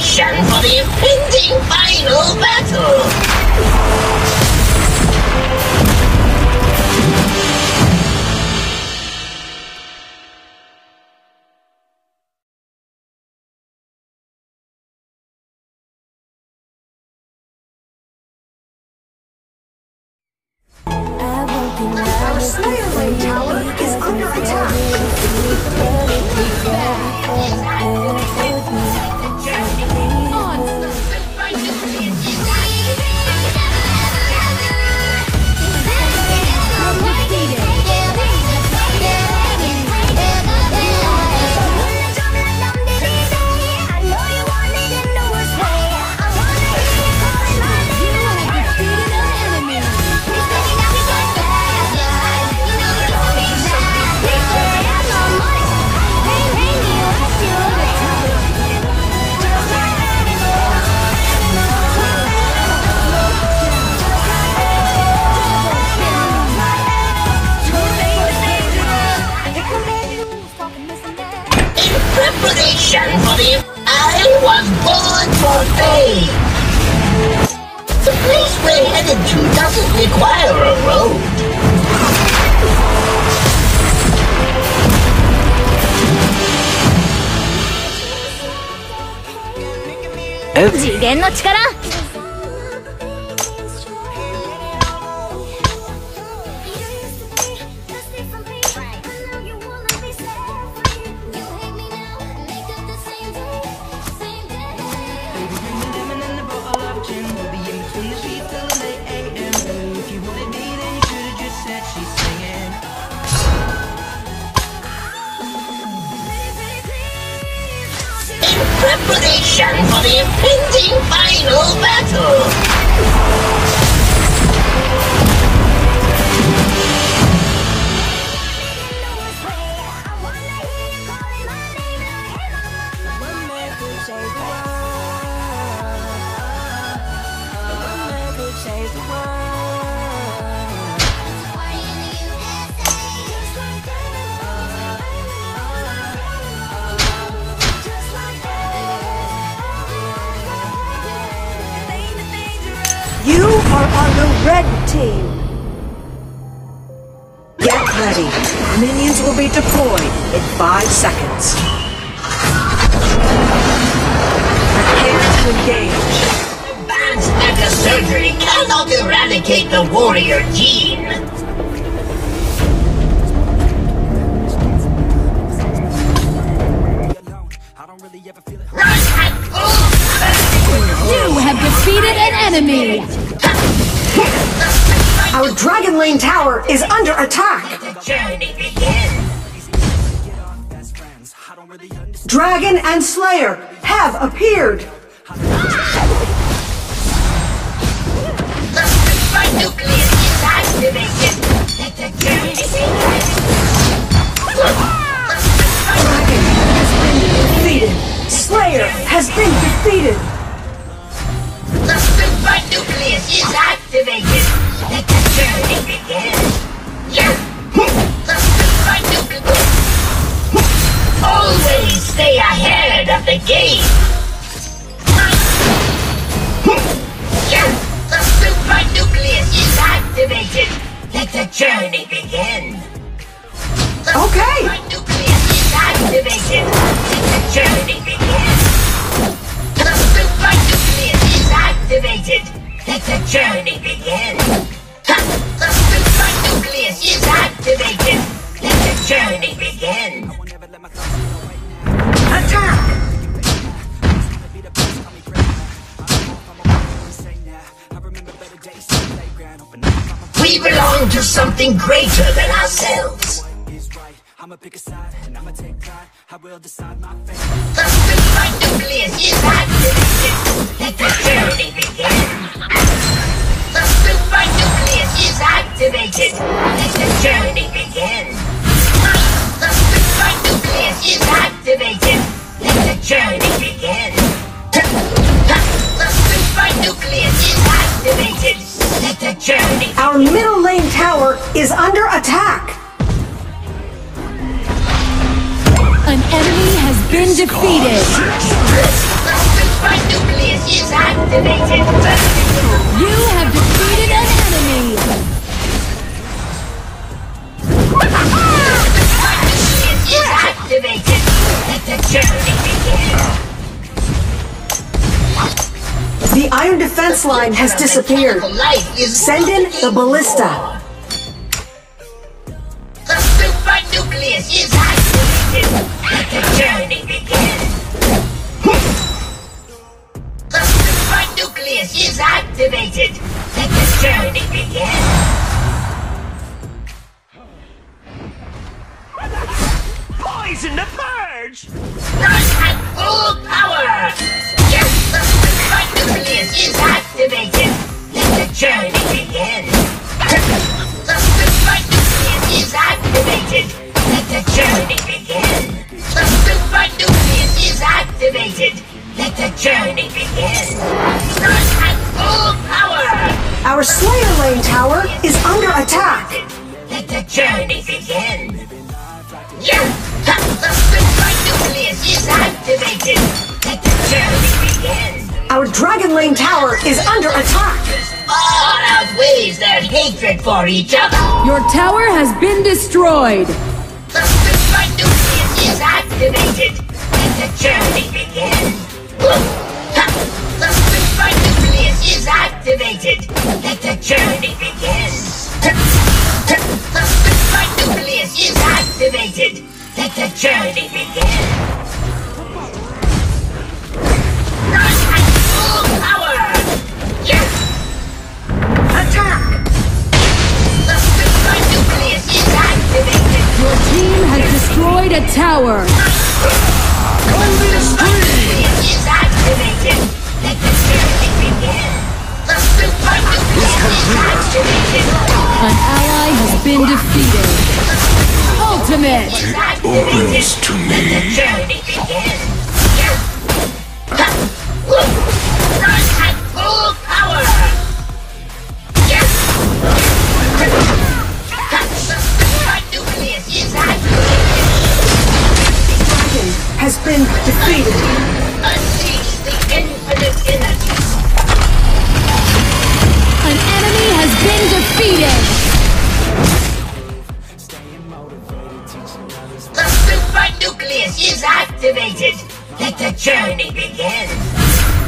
preparation for the impending final battle! Our Slayer Tower is under attack! I was born for fame! The place we're headed to doesn't require a road. Preparation for the impending final battle! You are on the red team! Get ready! Minions will be deployed in 5 seconds. Prepare to engage. Advanced mecha surgery cannot eradicate the warrior gene! You have defeated an enemy! Our Dragon Lane Tower is under attack! Dragon and Slayer have appeared! Dragon has been defeated! Slayer has been defeated! The super nucleus is activated! Let the journey begin! The super nucleus! Always stay ahead of the game! The super nucleus is activated! Let the journey begin! The super nucleus is activated! Let the journey begin! The super nucleus activated. Let the journey begin. The super nucleus is activated. Let the journey begin. Attack! We belong to something greater than ourselves. I'ma pick a side and I'ma take pride. I will decide my fate. The super nucleus is activated. Let the journey begin. The super nucleus is activated. Let the journey begin. The super nucleus is activated. Let the journey begin. The super nucleus is activated. Let the journey begin. Our middle lane tower is under attack. An enemy has been defeated! My nucleus is activated! You have defeated an enemy! My nucleus is activated! Let the journey begin! The iron defense line has disappeared. Send in the ballista. The super nucleus is activated! Let the journey begin! Is activated. Let this journey begin. Poison the purge. Run at full power. Yes, the super nucleus is activated. Let the journey begin. The super nucleus is activated. Let the journey begin. The super nucleus is activated. Let the journey begin! Run at full power! Our Slayer Lane Tower is under attack! Let the journey begin! Yeah! The super nucleus is activated! Let the journey begin! Our Dragon Lane Tower is under attack! All outweighs their hatred for each other! Your tower has been destroyed! The super nucleus is activated! Let the journey begin! The super nucleus is activated. Let the journey begin. The super nucleus is activated. Let the journey begin. Run at full power. Yes. Attack. The super nucleus is activated. Your team has destroyed a tower. Is activated. Let the journey begin. The super nucleus is activated. An ally has been defeated. Ultimate. It opens to me. Let the journey begin. Run at full power. Yes. The super nucleus is activated. Dragon has been defeated. Unleash the infinite energy. An enemy has been defeated. The super nucleus is activated. Let the journey begin.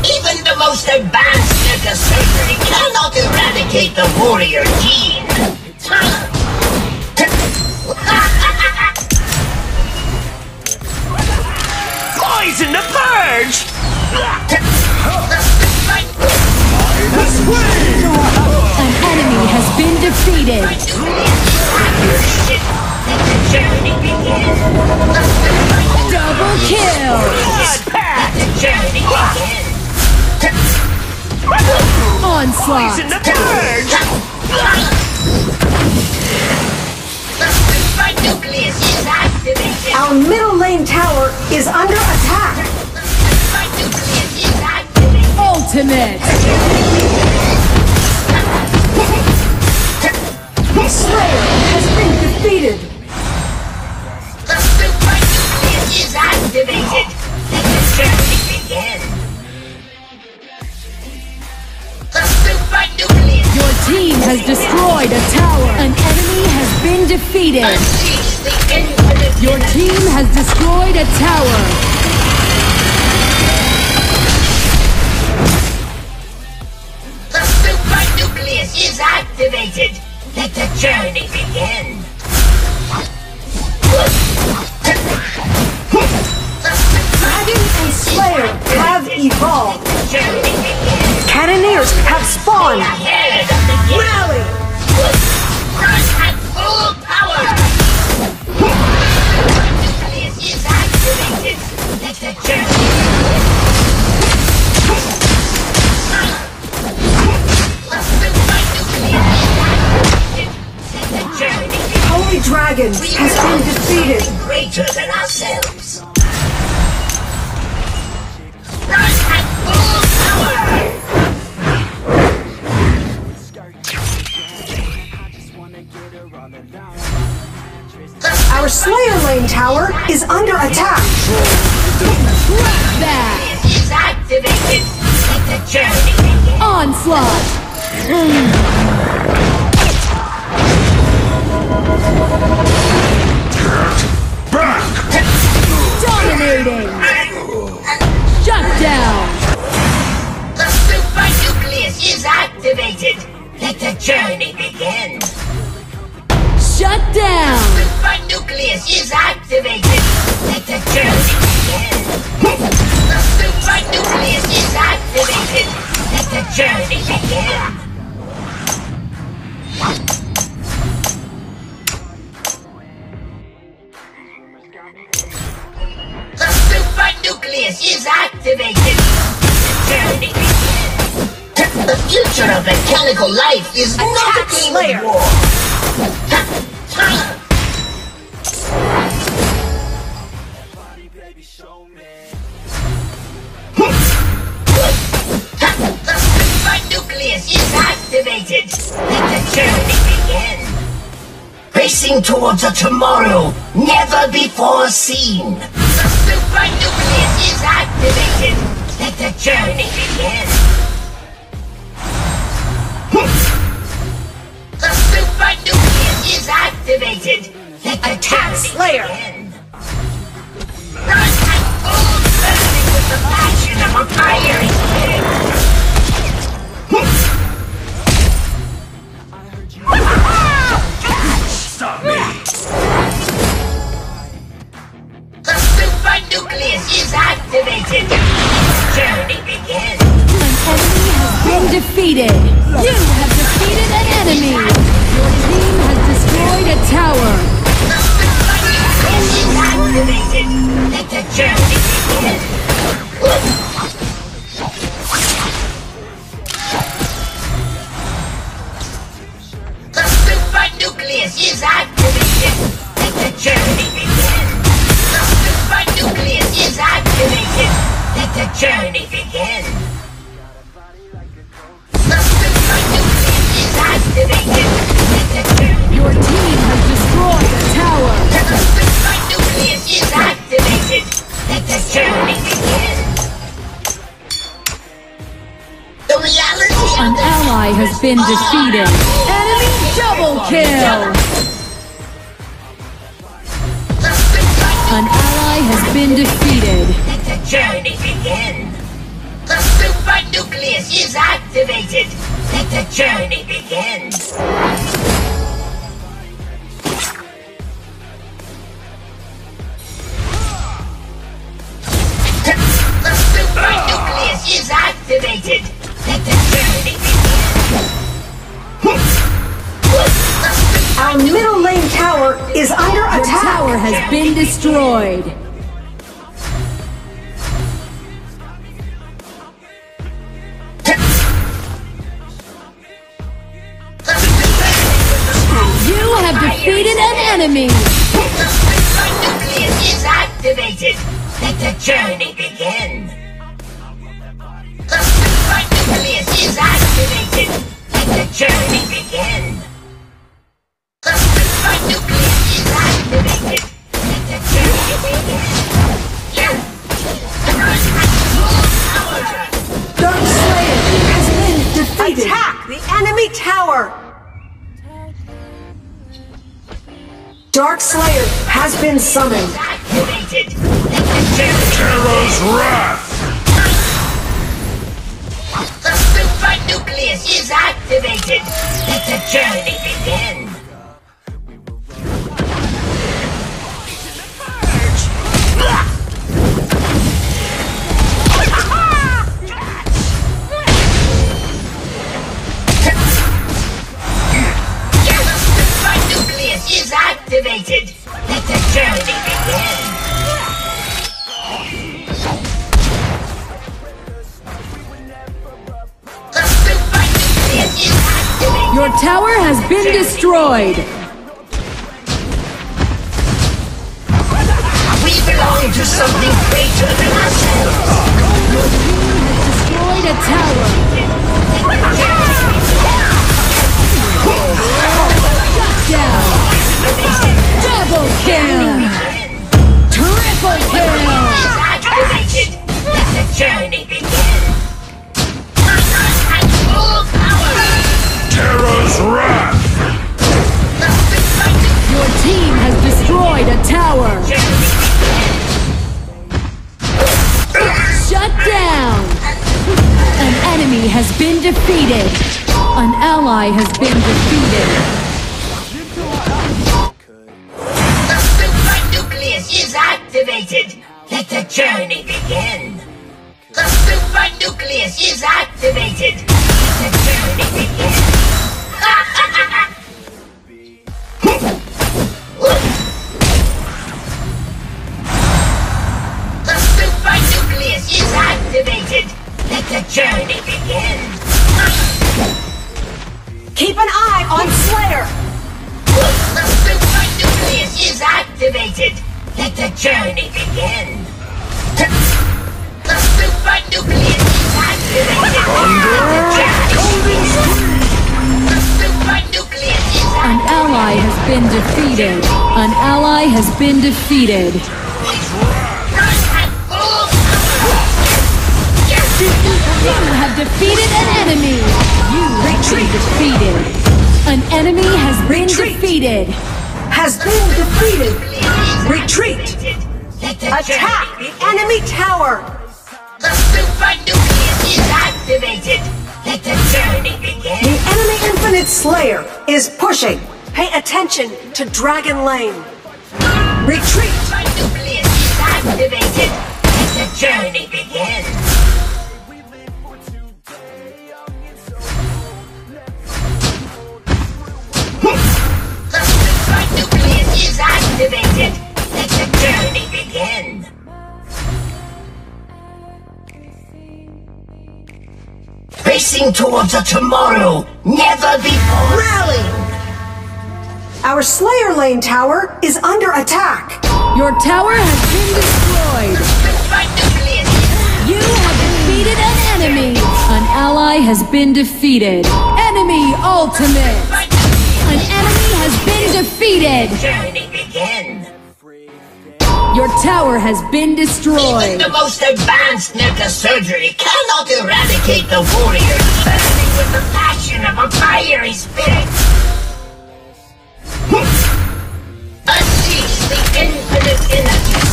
Even the most advanced mega surgery cannot eradicate the warrior gene. Poison the purge! An enemy has been defeated! Double kill! Onslaught! Poison the purge! The super nucleus is activated! Our middle lane tower is under attack! Ultimate! This Slayer has been defeated! The super nucleus is activated! Let the journey begin! The super nucleus! Your team has destroyed a tower! An enemy has been defeated! Unleash the infinite! Your team has destroyed a tower! Is activated. Let the journey begin. Dragon and Slayer have evolved. Cannoneers have spawned. Rally! Run at full power. Nucleus is activated. Let the journey begin. Holy Dragon has been defeated. Greater than ourselves. Run at full power. Our Slayer Lane Tower is under attack. Trap that. Is activated. activated. Let the journey begin. The supernucleus is activated. Let the journey begin. The supernucleus is activated. Let the journey begin. The future of mechanical life is not a game of war. The supernucleus is activated. Let the journey begin. Racing towards a tomorrow never before seen. The supernucleus is activated. Let the journey begin. Is activated. Let the attack Slayer begin. Run like fools, burning with the passion of a fiery king. I heard you. Stop me. The supernucleus is activated. Its journey begins. An enemy has been defeated. You have defeated an enemy. Your team has destroyed a tower. The supernucleus is activated. Let the journey begin. The supernucleus is activated. Let the journey begin. The supernucleus is activated. Let the journey begin. Your team has destroyed the tower. The supernucleus is activated. Let the journey begin. The reality of the ally has been defeated. Enemy double kill. An ally has been defeated. Let the journey begin. The supernucleus is activated. Let the journey begin. The supernucleus is activated. Let the journey begin. Our middle lane tower is under attack. The tower has been destroyed. Defeated an enemy! The supernucleus is activated! Let the journey begin! The supernucleus is activated! Let the journey begin! The supernucleus is activated! Let the journey begin! Dark Slayer has been defeated! Attack the enemy tower! Dark Slayer has been summoned. Activated. Terror's wrath. The supernucleus is activated. Let the journey begin. Activated. Let the journey begin. The supernucleus is activated. Your tower has been destroyed. We belong to something greater than ourselves. Your team has destroyed a tower. Let the journey begin. Shut down. Double kill! Triple kill! Is activated! Let the journey begin! Full power! Terror's wrath! Your team has destroyed a tower! Shut down! An enemy has been defeated! An ally has been defeated! activated. Let the journey begin. The supernucleus is activated. Let the journey begin. The supernucleus is activated. Let the journey begin. Keep an eye on Slayer. The supernucleus is activated. Let the journey begin! The supernucleus is activated! The supernucleus is activated! An ally has been defeated! An ally has been defeated! You have defeated an enemy! You retreat! Defeated! An enemy has been defeated! Has been defeated! Retreat! Attack the enemy tower! The supernucleus is activated! Let the journey begin! The enemy Infinite Slayer is pushing! Pay attention to Dragon Lane! Retreat! The supernucleus is activated! Let the journey begin! Activated. Let the journey begin. Racing towards a tomorrow never before. Rally! Our Slayer Lane tower is under attack. Your tower has been destroyed. You have defeated an enemy. An ally has been defeated. Enemy ultimate. An enemy has been defeated. Your tower has been destroyed. Even the most advanced necrosurgery cannot eradicate the warriors burning with the passion of a fiery spirit. Unleash the infinite energies.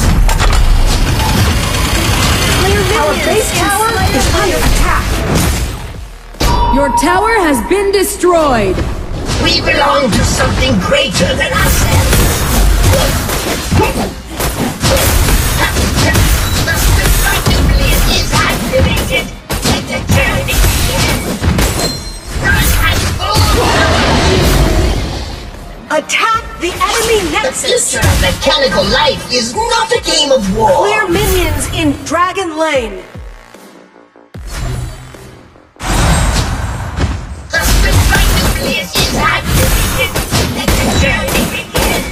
Our base tower is under attack. Your tower has been destroyed. We belong to something greater than ourselves. Activated. Let the journey begin. Attack the enemy nexus! The future of mechanical life is not a game of war! Clear minions in Dragon Lane! The supernucleus is activated! Let the journey begin!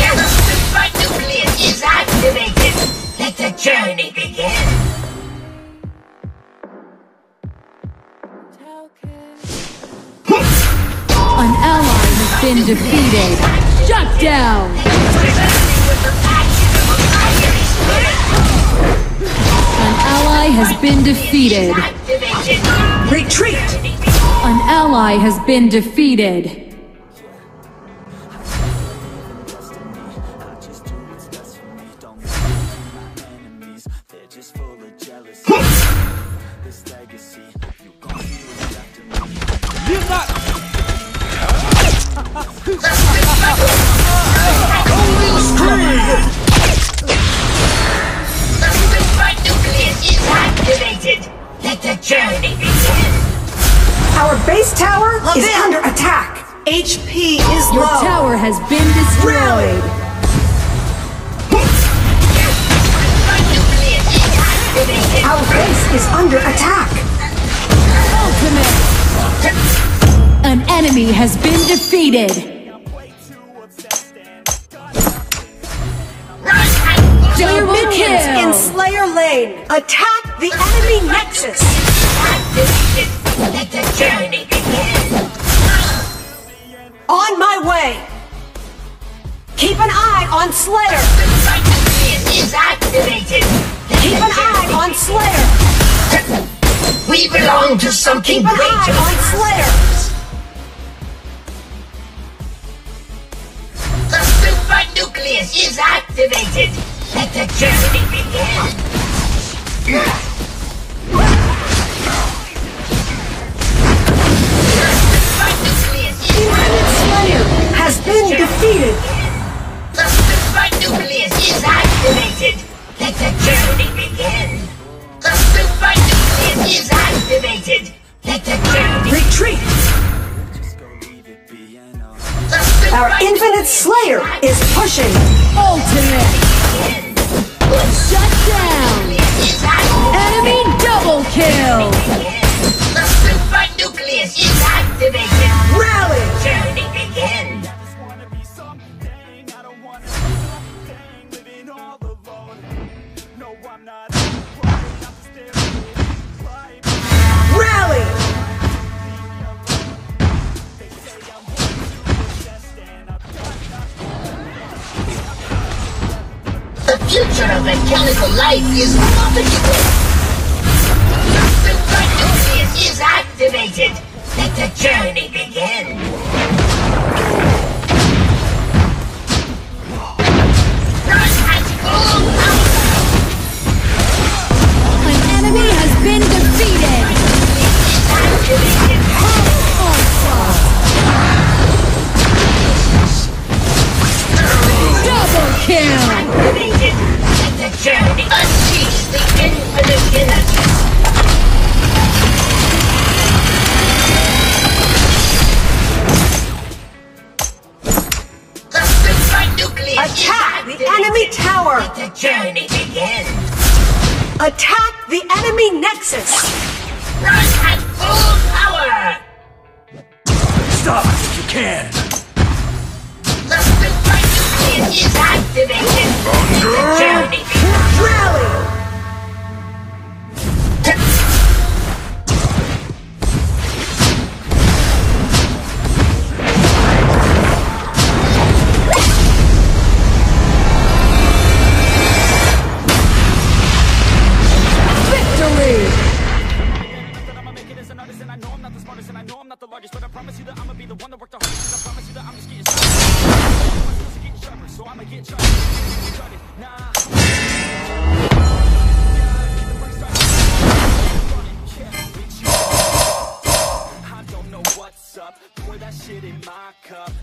Yeah, the supernucleus is activated! Let the journey begin! An ally has been defeated. Shut down! An ally has been defeated. Retreat! An ally has been defeated. Has been defeated. Double minions kill. In Slayer Lane, attack the enemy nexus. Let the journey begin. On my way. Keep an eye on Slayer. Is activated. Keep an eye on Slayer. We belong to something greater. Keep an eye on Slayer. Is activated. Let the journey begin. The Infinite Slayer has been defeated. The supernucleus is activated. is pushing ultimate. Shut down. Enemy double kill. The super nucleus is activated. Rally. Journey begin. The future of mechanical life is profitable. The super nucleus is activated. Let the journey begin. Run at full power. An enemy has been defeated. It's activated. Double kill. Activated. The journey unleash the infinite energy. The super nucleus. Attack the enemy tower. Let the journey begin. Attack the enemy nexus. Run at full power. Stop if you can. The super nucleus is activated. The journey begins. Rally! Victory! I know I'm not the smartest and I know I'm not the largest, but I promise you that I'm gonna be the one that worked the hardest. I promise you that I'm just getting sharper, so I'm gonna get started. I don't know what's up. Pour that shit in my cup.